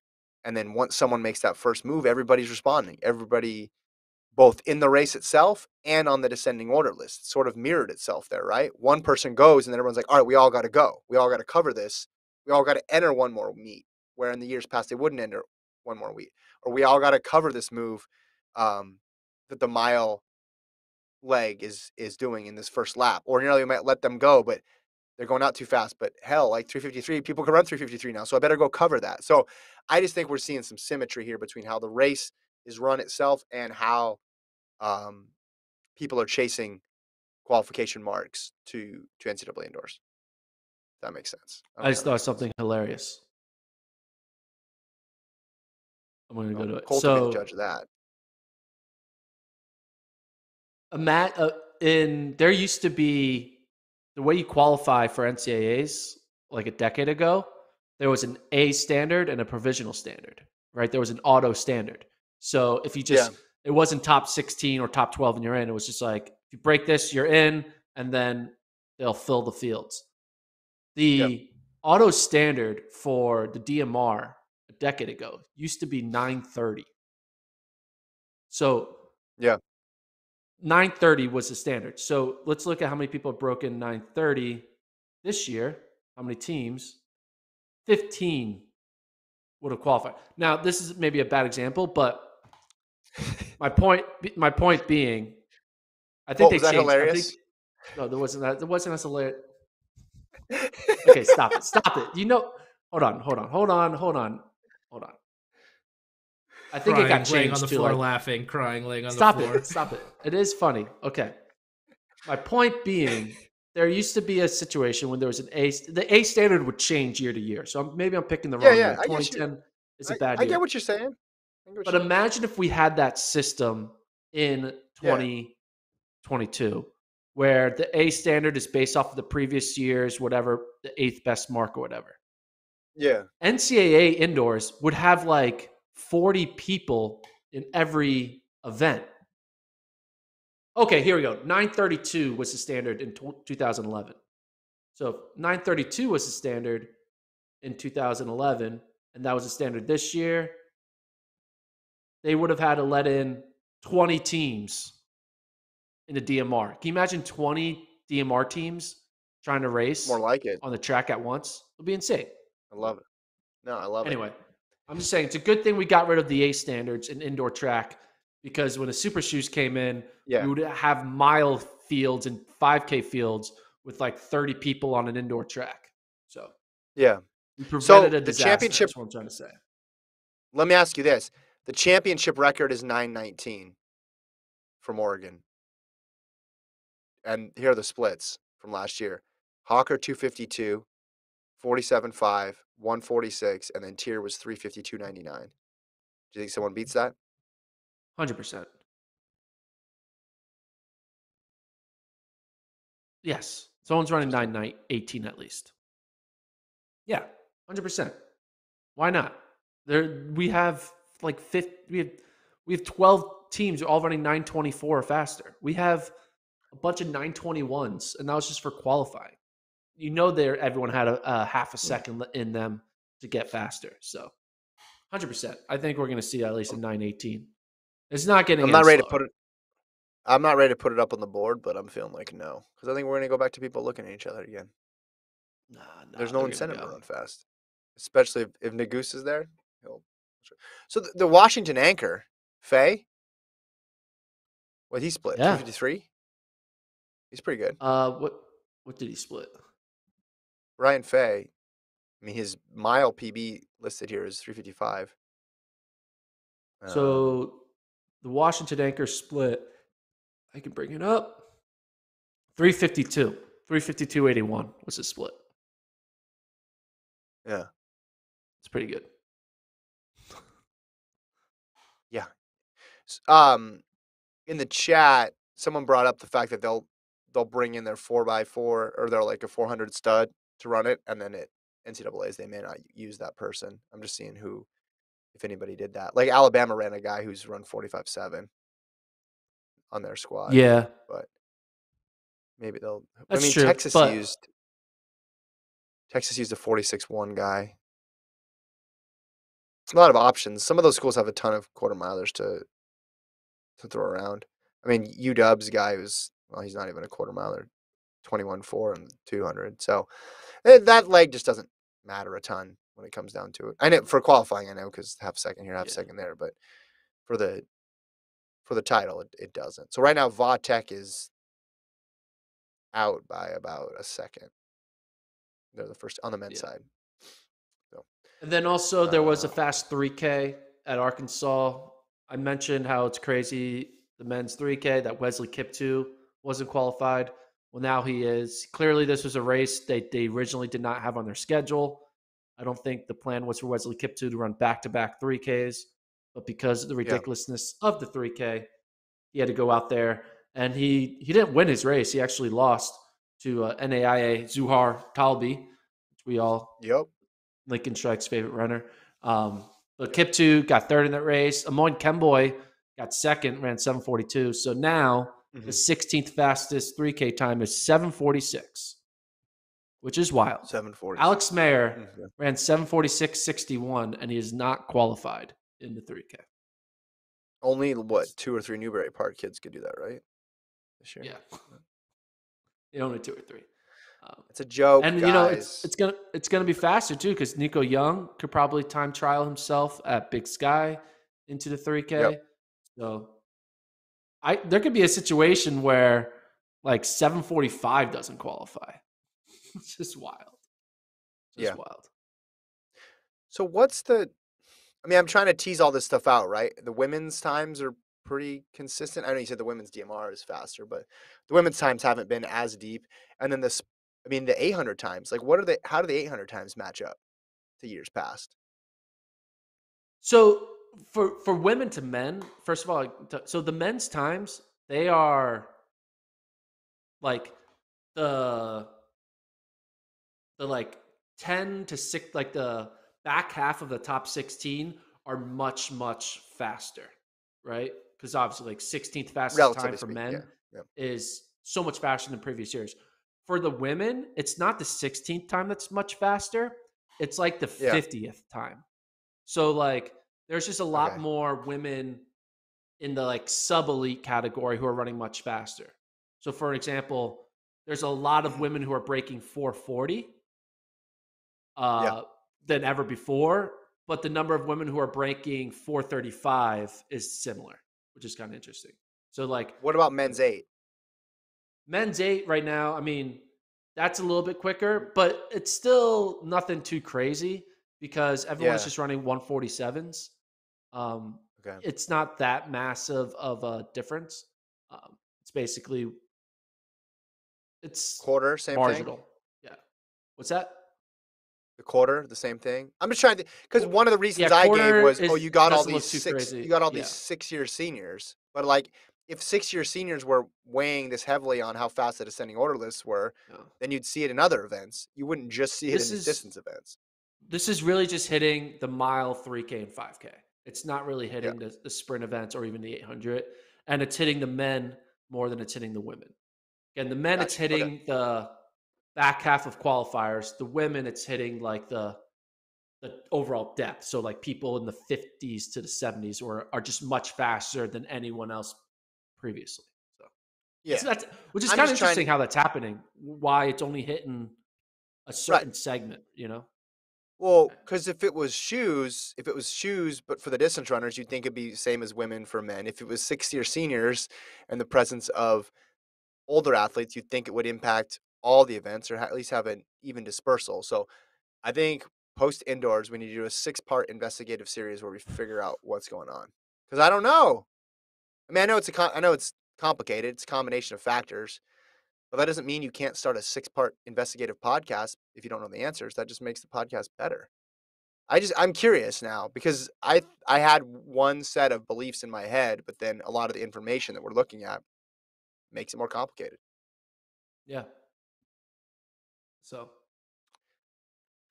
And then once someone makes that first move, everybody's responding. Everybody, both in the race itself and on the descending order list, it sort of mirrored itself there, right? One person goes and then everyone's like, all right, we all got to go. We all got to cover this. We all got to enter one more meet, where in the years past they wouldn't enter one more meet. Or we all got to cover this move that the mile leg is doing in this first lap. Ordinarily, we might let them go, but they're going out too fast. But hell, like 353, people can run 353 now, so I better go cover that. So I just think we're seeing some symmetry here between how the race is run itself and how people are chasing qualification marks to NCAA indoors. That makes sense. I just thought something hilarious. I'm going to go to it. Colton can judge that. There used to be the way you qualify for NCAAs like a decade ago there was an A standard and a provisional standard, right? There was an auto standard. So if you just, it wasn't top 16 or top 12 and you're in, it was just like, if you break this, you're in, and then they'll fill the fields. The auto standard for the DMR a decade ago used to be 930. So 930 was the standard. So let's look at how many people have broken 930 this year. How many teams? 15 would have qualified. Now, this is maybe a bad example, but my point being, I think they changed. Hilarious? No, there wasn't that. There wasn't as hilarious. Okay, stop it. Stop it. You know, hold on. I think it got changed. Laying on the floor, laughing, crying, laying on the floor. Stop it. It is funny. Okay. My point being, there used to be a situation when there was an A. The A standard would change year to year. So maybe I'm picking the wrong year. 2010 is a bad year. I get what you're saying. But imagine if we had that system in 2022 where the A standard is based off of the previous year's, whatever, the eighth best mark or whatever. Yeah. NCAA indoors would have like 40 people in every event. Okay, here we go. 932 was the standard in 2011. So 932 was the standard in 2011, and that was the standard this year. They would have had to let in 20 teams in the DMR. Can you imagine 20 DMR teams trying to race more like it on the track at once? It would be insane. I love it. No, I love it. Anyway. I'm just saying it's a good thing we got rid of the A standards in indoor track, because when the super shoes came in, we would have mile fields and 5K fields with like 30 people on an indoor track. So we prevented a disaster. The championship, that's what I'm trying to say. Let me ask you this: the championship record is 919 from Oregon, and here are the splits from last year: Hawker 252, 47.5. 146, and then tier was 352.99. Do you think someone beats that? 100%. Yes. Someone's running 918 at least. Yeah, 100%. Why not? We have 12 teams all running 924 or faster. We have a bunch of 921s, and that was just for qualifying. You know, everyone had a half a second in them to get faster. So 100%. I think we're going to see at least a 918. It's not getting I'm not ready to put it up on the board, but I'm feeling like no, because I think we're going to go back to people looking at each other again. There's no incentive to run fast, especially if Nagus is there. So the Washington anchor, Faye, he split 253. He's pretty good. What did he split? Ryan Fay, I mean, his mile PB listed here is 355. So the Washington anchor split, I can bring it up. 352. 352.81 was his split. Yeah. It's pretty good. Yeah. In the chat, someone brought up the fact that they'll bring in their 4x4 or they're like a 400 stud to run it. And then at NCAAs, they may not use that person. I'm just seeing who, if anybody did that. Like Alabama ran a guy who's run 45.7 on their squad. Yeah. But maybe they'll, that's true, Texas used a 46.1 guy. It's a lot of options. Some of those schools have a ton of quarter milers to throw around. I mean, UW's guy was, well, he's not even a quarter miler, 21.4 and 200. So that leg just doesn't matter a ton when it comes down to it. I know for qualifying, I know, because half a second here, half a second there. But for the title, it doesn't. So right now, Vautech is out by about a second. They're the first on the men's side. So, and then also there was a fast 3K at Arkansas. I mentioned how it's crazy, the men's 3K that Wesley Kiptoo wasn't qualified. Well, now he is. Clearly, this was a race they originally did not have on their schedule. I don't think the plan was for Wesley Kiptoo to run back-to-back 3Ks, but because of the ridiculousness of the 3K, he had to go out there, and he didn't win his race. He actually lost to NAIA Zuhar Talbi, which we all Lincoln Strike's favorite runner. But Kiptoo got third in that race. Amon Kemboy got second, ran 7:42. So now the 16th fastest 3K time is 7:46, which is wild. 7:40. Alex Mayer ran 7:46.61, and he is not qualified in the 3K. Only, what, 2 or 3 Newbury Park kids could do that, right? This year? Yeah. Only 2 or 3. It's a joke, and guys. You know it's gonna be faster too, because Nico Young could probably time trial himself at Big Sky into the 3K. Yep. So, there could be a situation where like 7:45 doesn't qualify. It's just wild. It's just wild. So what's the? I mean, I'm trying to tease all this stuff out, right? The women's times are pretty consistent. I know you said the women's DMR is faster, but the women's times haven't been as deep. And then this. I mean, the 800 times, like what are they, how do the 800 times match up to years past? So for women to men, first of all, so the men's times, they are like the like 10 to 6, like the back half of the top 16 are much, much faster, right? Because obviously like 16th fastest relatively time for men is so much faster than previous years. For the women, it's not the 16th time that's much faster. It's like the 50th time. So, like, there's just a lot more women in the, like, sub-elite category who are running much faster. So, for example, there's a lot of women who are breaking 440 than ever before. But the number of women who are breaking 435 is similar, which is kind of interesting. So, like... What about men's 8? Men's 8 right now, I mean, that's a little bit quicker, but it's still nothing too crazy because everyone's just running 147s. It's not that massive of a difference. It's basically, it's quarter, same marginal. Thing? Yeah. What's that? The quarter, the same thing? I'm just trying to, because one of the reasons I gave was, you got all these six-year seniors, but like, if 6-year seniors were weighing this heavily on how fast the descending order lists were, then you'd see it in other events. You wouldn't just see it in distance events. This is really just hitting the mile, 3K, and 5K. It's not really hitting the sprint events or even the 800. And it's hitting the men more than it's hitting the women. Again, the men, it's hitting the back half of qualifiers. The women, it's hitting like the overall depth. So like people in the 50s to the 70s are just much faster than anyone else previously. So that's, which is kind of interesting how that's happening, why it's only hitting a certain segment, you know? Well, because if it was shoes, but for the distance runners, you'd think it'd be the same as women for men. If it was 6-year seniors and the presence of older athletes, you'd think it would impact all the events or at least have an even dispersal. So I think post indoors, we need to do a 6-part investigative series where we figure out what's going on. Because I don't know. I mean, I know it's complicated. It's a combination of factors, but that doesn't mean you can't start a 6-part investigative podcast if you don't know the answers. That just makes the podcast better. I'm curious now because I had one set of beliefs in my head, but then a lot of the information that we're looking at makes it more complicated. Yeah. So.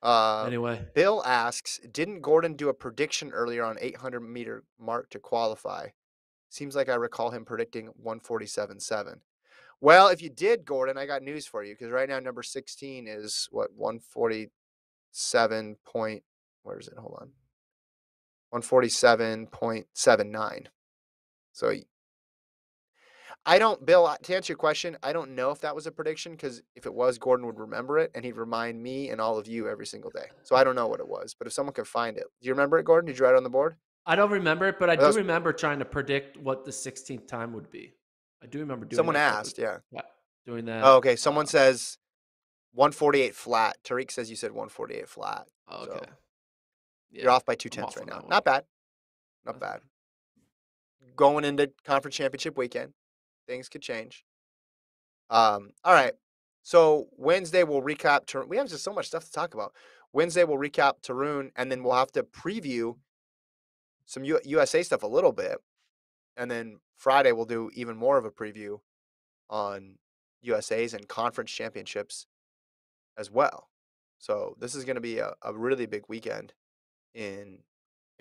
Anyway, Bill asks, didn't Gordon do a prediction earlier on 800-meter mark to qualify? Seems like I recall him predicting 147.7. Well, if you did, Gordon, I got news for you because right now number 16 is what 147 point. Where is it? Hold on, 147.79. So I don't, Bill. To answer your question, I don't know if that was a prediction because if it was, Gordon would remember it and he'd remind me and all of you every single day. So I don't know what it was, but if someone could find it, do you remember it, Gordon? Did you write it on the board? I don't remember it, but I do remember trying to predict what the 16th time would be. I do remember doing that. Someone asked, doing that. Oh, okay. Someone says 148 flat. Tariq says you said 148 flat. Oh, okay. So you're off by 2/10 right now. Not bad. Not bad. Going into conference championship weekend, things could change. All right. So Wednesday we'll recap Toruń. We have just so much stuff to talk about. Wednesday we'll recap Toruń, and then we'll have to preview some USA stuff a little bit, and then Friday we'll do even more of a preview on USAs and conference championships as well. So this is going to be a really big weekend in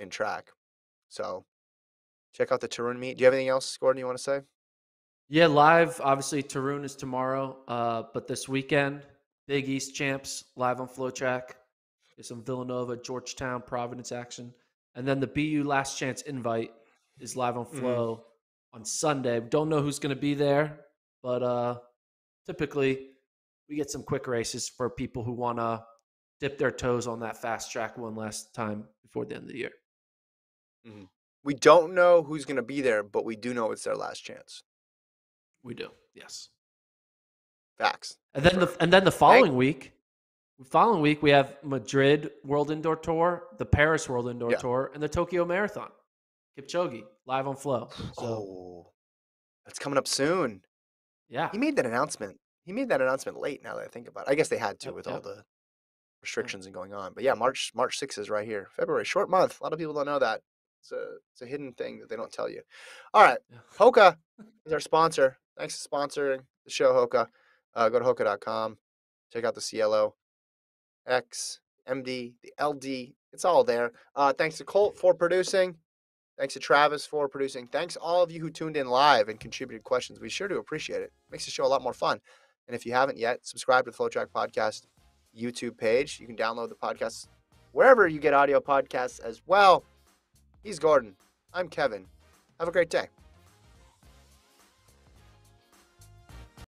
track. So check out the Toruń meet. Do you have anything else, Gordon, you want to say? Yeah, live. Obviously, Toruń is tomorrow, but this weekend, Big East champs live on Flow Track. There's some Villanova, Georgetown, Providence action, and then the BU Last Chance invite is live on Flow on Sunday. We don't know who's going to be there, but typically we get some quick races for people who want to dip their toes on that fast track one last time before the end of the year. Mm-hmm. We don't know who's going to be there, but we do know it's their last chance. We do, yes. Facts. And then the following week we have Madrid World Indoor Tour, the Paris World Indoor Tour, and the Tokyo Marathon. Kipchoge live on Flow. So, oh, that's coming up soon. Yeah, he made that announcement. He made that announcement late. Now that I think about it, I guess they had to with all the restrictions and going on. But yeah, March 6th is right here. February, short month. A lot of people don't know that. It's a hidden thing that they don't tell you. All right, Hoka is our sponsor. Thanks for sponsoring the show, Hoka. Go to Hoka.com. Check out the CLO, X, MD, the LD. It's all there. Thanks to Colt for producing. Thanks to Travis for producing. Thanks all of you who tuned in live and contributed questions. We sure do appreciate it. Makes the show a lot more fun. And if you haven't yet, subscribe to the Flow Track Podcast YouTube page. You can download the podcast wherever you get audio podcasts as well. He's Gordon. I'm Kevin. Have a great day.